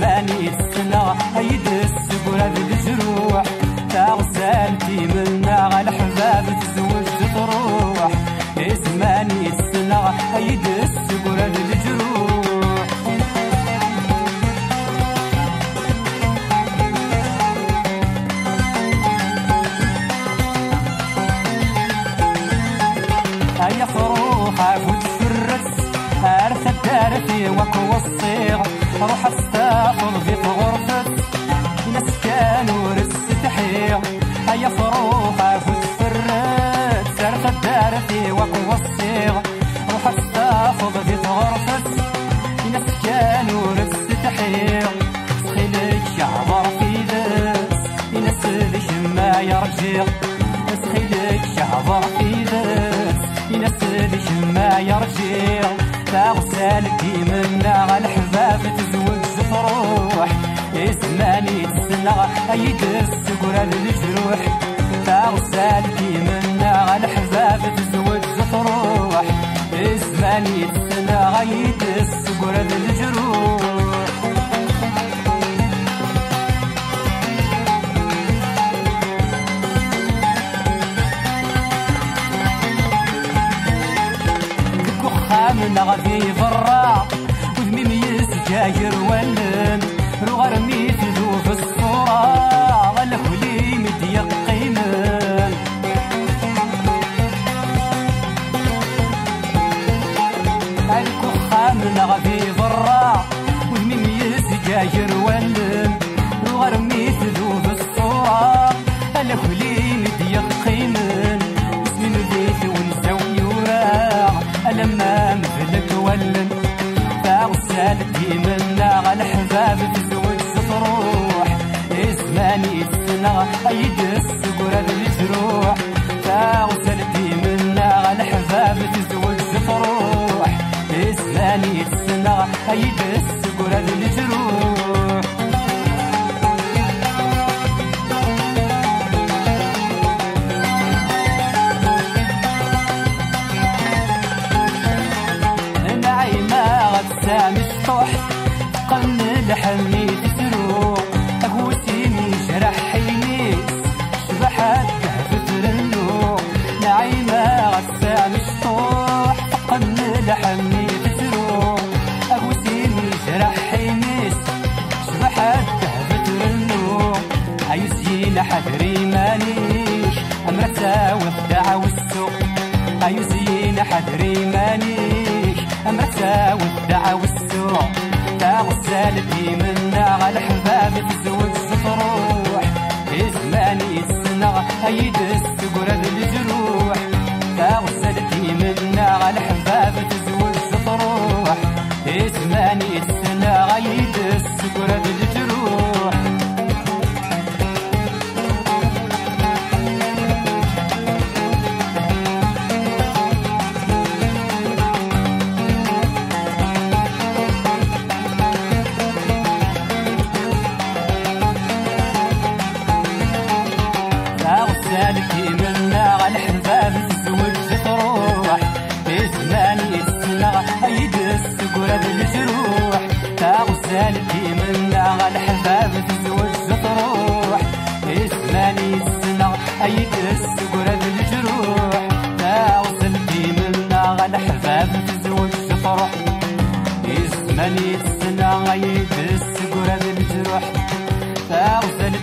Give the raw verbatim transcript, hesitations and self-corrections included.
ثمانية سنة يدرس قراد الجروح تغسلتي منا على الحباب تزوج تروح ثمانية سنة يدرس قراد الجروح هيا صروح عفوت فرس أرثى الدارثي وكو الصيغ روح استاخذ في غرفة نسكن ورس تحيغ هيا صروح عفوت فرس أرثى الدارثي وكو الصيغ روح استاخذ في غرفة نسكن ورس تحيغ سخيلك شعبر في ذس ينسلك ما يرجيغ سخيلك شعبر في ذس ينسلك ما يرجيغ تغسل كيمنا على الحباب تزوج تروح ثمانية سنة يدرس قراد الجروح تغسل كيمنا على الحباب تزوج تروح ثمانية سنة يدرس قراد الجروح منا غادي برا وذمي ميز جاير ولن رغر ميت ذو في الصورة غالهولي مديق قيمن الكخة منا غادي برا وذمي ميز جاير ولن رغر ميت ذو في الصورة غالهولي مديق قيمن اسمي نبيت ونسوي وراء لما مثلك ولن فاغسل كيمنا على الحباب تزوج تروح ثمانية سنة يدرس قراد الجروح فاغسل كيمنا على الحباب تزوج تروح ثمانية سنة يدرس قراد الجروح مشطوح قلن لحمي تسروق أقوسيني شرح حينيس شبحت تهفتر النوق نعيمة غسة مشطوح قلن لحمي تسروق أقوسيني شرح حينيس شبحت تهفتر النوق أيوزينا حدري مانيش أمرتا وابدع والسوق أيوزينا حدري مانيش أمرتا وابدع والسوق تغسل كيمنا على الحباب تزوج تروح ثمانية سنة يدرس قراد الجروح تغسل كيمنا على الحباب تزوج تروح ثمانية سنة يدرس قراد الجروح ثمانية سنة يدرس قراد الجروح تغسل